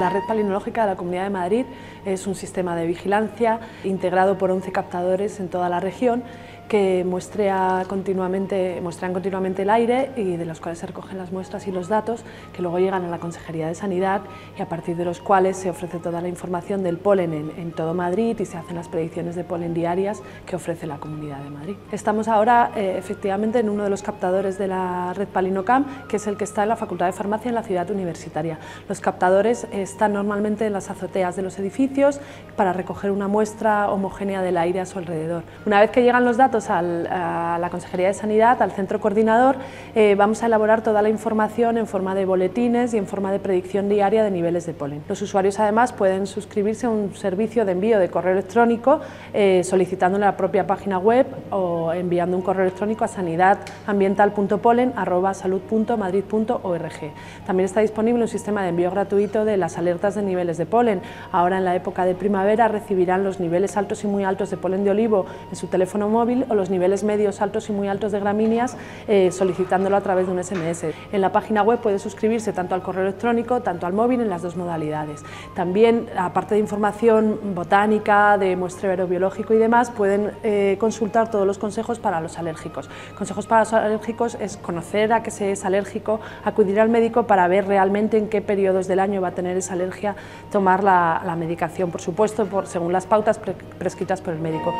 La Red Palinológica de la Comunidad de Madrid es un sistema de vigilancia integrado por 11 captadores en toda la región que muestran continuamente el aire y de los cuales se recogen las muestras y los datos que luego llegan a la Consejería de Sanidad y a partir de los cuales se ofrece toda la información del polen en todo Madrid y se hacen las predicciones de polen diarias que ofrece la Comunidad de Madrid. Estamos ahora efectivamente en uno de los captadores de la Red PalinoCAM, que es el que está en la Facultad de Farmacia en la ciudad universitaria. Los captadores están normalmente en las azoteas de los edificios para recoger una muestra homogénea del aire a su alrededor. Una vez que llegan los datos a la Consejería de Sanidad, al Centro Coordinador, vamos a elaborar toda la información en forma de boletines y en forma de predicción diaria de niveles de polen. Los usuarios además pueden suscribirse a un servicio de envío de correo electrónico solicitando en la propia página web o enviando un correo electrónico a sanidadambiental.polen@salud.madrid.org. También está disponible un sistema de envío gratuito de las alertas de niveles de polen. Ahora en la época de primavera recibirán los niveles altos y muy altos de polen de olivo en su teléfono móvil o los niveles medios, altos y muy altos de gramíneas solicitándolo a través de un SMS. En la página web puede suscribirse tanto al correo electrónico, tanto al móvil en las dos modalidades. También, aparte de información botánica, de muestreo biológico y demás, pueden consultar todos los consejos para los alérgicos. Consejos para los alérgicos es conocer a qué se es alérgico, acudir al médico para ver realmente en qué periodos del año va a tener esa alergia, tomar la medicación, por supuesto, según las pautas prescritas por el médico.